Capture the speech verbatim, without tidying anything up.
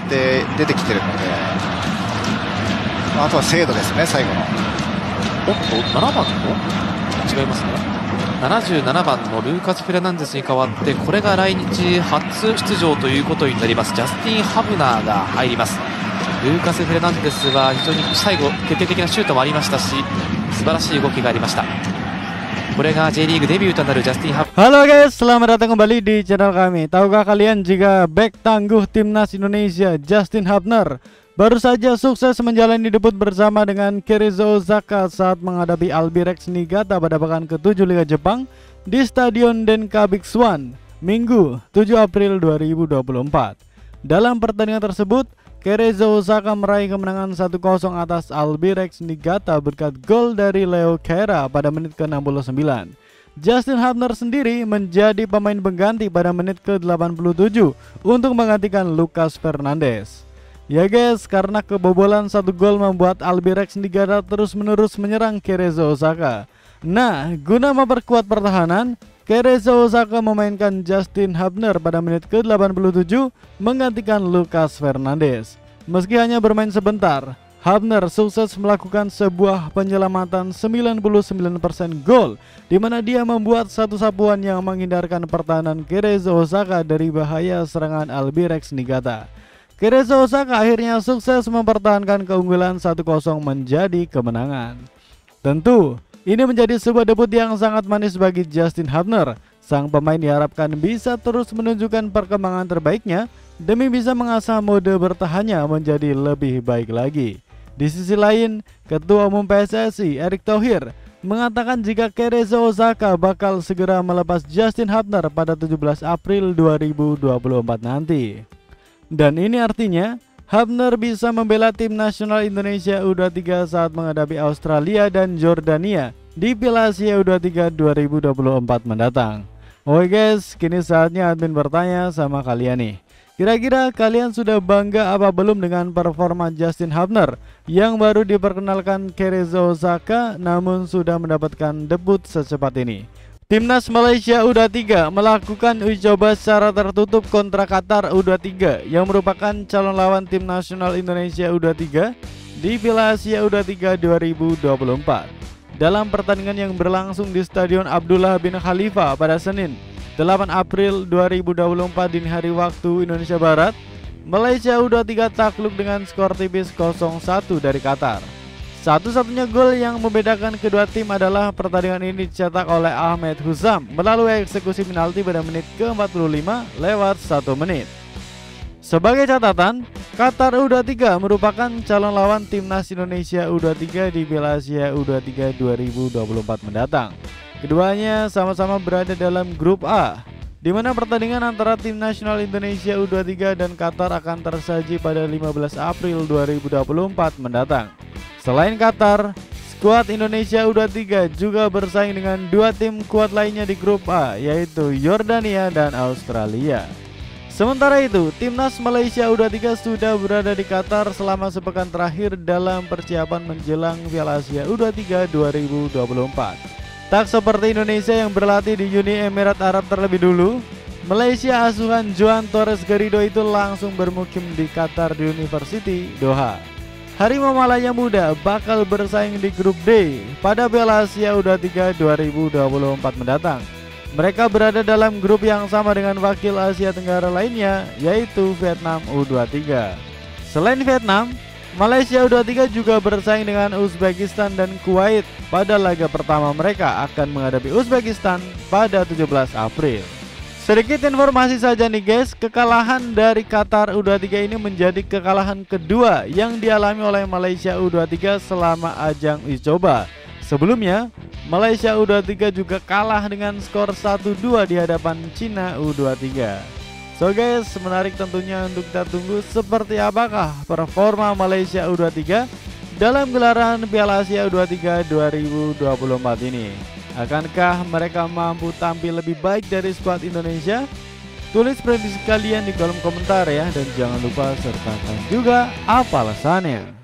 けて出てきてるので、あとは精度ですね、最後の。おっと、ななばんの違いますね、ななじゅうななばんのルーカス・フェルナンデスに代わって、これが来日初出場ということになります、ジャスティン・ハブナーが入ります。ルーカス・フェルナンデスは非常に最後、決定的なシュートもありましたし、素晴らしい動きがありました。これが J リーグデビューとなるジャスティン・ハブナー。Halo guys, selamat datang kembali di channel kami. Tahukah kalian jika bek tangguh timnas Indonesia Justin Hubner baru saja sukses menjalani debut bersama dengan Cerezo Osaka saat menghadapi Albirex Niigata pada pekan ketujuh Liga Jepang di Stadion Denkabik Suan, Minggu tujuh April dua ribu dua puluh empat. Dalam pertandingan tersebut, Cerezo Osaka meraih kemenangan satu kosong atas Albirex Niigata berkat gol dari Leo Kera pada menit ke enam puluh sembilan. Justin Hubner sendiri menjadi pemain pengganti pada menit ke delapan puluh tujuh untuk menggantikan Lucas Fernandes. Ya guys, karena kebobolan satu gol membuat Albirex Niigata terus-menerus menyerang Cerezo Osaka. Nah, guna memperkuat pertahanan, Cerezo Osaka memainkan Justin Hubner pada menit ke delapan puluh tujuh menggantikan Lucas Fernandes. Meski hanya bermain sebentar, Hubner sukses melakukan sebuah penyelamatan sembilan puluh sembilan persen gol, di mana dia membuat satu sapuan yang menghindarkan pertahanan Cerezo Osaka dari bahaya serangan Albirex Niigata. Cerezo Osaka akhirnya sukses mempertahankan keunggulan satu kosong menjadi kemenangan. Tentu ini menjadi sebuah debut yang sangat manis bagi Justin Hubner. Sang pemain diharapkan bisa terus menunjukkan perkembangan terbaiknya demi bisa mengasah mode bertahannya menjadi lebih baik lagi. Di sisi lain, Ketua Umum P S S I Erick Thohir mengatakan jika Cerezo Osaka bakal segera melepas Justin Hubner pada tujuh belas April dua ribu dua puluh empat nanti. Dan ini artinya Hubner bisa membela tim nasional Indonesia U dua puluh tiga saat menghadapi Australia dan Jordania di Piala Asia U dua puluh tiga dua ribu dua puluh empat mendatang. Oke guys, kini saatnya admin bertanya sama kalian nih. Kira-kira kalian sudah bangga apa belum dengan performa Justin Hubner yang baru diperkenalkan Cerezo Osaka namun sudah mendapatkan debut secepat ini? Timnas Malaysia U dua puluh tiga melakukan uji coba secara tertutup kontra Qatar U dua puluh tiga yang merupakan calon lawan tim nasional Indonesia U dua puluh tiga di Piala Asia U dua puluh tiga dua ribu dua puluh empat. Dalam pertandingan yang berlangsung di Stadion Abdullah bin Khalifa pada Senin delapan April dua ribu dua puluh empat dini hari waktu Indonesia Barat, Malaysia U dua puluh tiga takluk dengan skor tipis nol satu dari Qatar. Satu-satunya gol yang membedakan kedua tim adalah pertandingan ini dicetak oleh Ahmed Husam melalui eksekusi penalti pada menit ke empat puluh lima lewat satu menit. Sebagai catatan, Qatar U dua puluh tiga merupakan calon lawan timnas Indonesia U dua puluh tiga di Piala Asia U dua puluh tiga dua ribu dua puluh empat mendatang. Keduanya sama-sama berada dalam grup A, di mana pertandingan antara tim nasional Indonesia U dua puluh tiga dan Qatar akan tersaji pada lima belas April dua ribu dua puluh empat mendatang. Selain Qatar, skuad Indonesia U dua puluh tiga juga bersaing dengan dua tim kuat lainnya di grup A, yaitu Yordania dan Australia. Sementara itu, timnas Malaysia U dua puluh tiga sudah berada di Qatar selama sepekan terakhir dalam persiapan menjelang Piala Asia U dua puluh tiga dua ribu dua puluh empat. Tak seperti Indonesia yang berlatih di Uni Emirat Arab terlebih dulu, Malaysia asuhan Juan Torres Garrido itu langsung bermukim di Qatar University, Doha. Harimau Malaya Muda bakal bersaing di grup D pada Piala Asia U dua puluh tiga dua ribu dua puluh empat mendatang. Mereka berada dalam grup yang sama dengan wakil Asia Tenggara lainnya, yaitu Vietnam U dua puluh tiga. Selain Vietnam, Malaysia U dua puluh tiga juga bersaing dengan Uzbekistan dan Kuwait. Pada laga pertama mereka akan menghadapi Uzbekistan pada tujuh belas April. Sedikit informasi saja nih guys, kekalahan dari Qatar U dua puluh tiga ini menjadi kekalahan kedua yang dialami oleh Malaysia U dua puluh tiga selama ajang uji coba. Sebelumnya, Malaysia U dua puluh tiga juga kalah dengan skor satu dua di hadapan Cina U dua puluh tiga. So guys, menarik tentunya untuk kita tunggu seperti apakah performa Malaysia U dua puluh tiga dalam gelaran Piala Asia U dua puluh tiga dua ribu dua puluh empat ini. Akankah mereka mampu tampil lebih baik dari skuad Indonesia? Tulis prediksi kalian di kolom komentar ya, dan jangan lupa sertakan juga apa alasannya.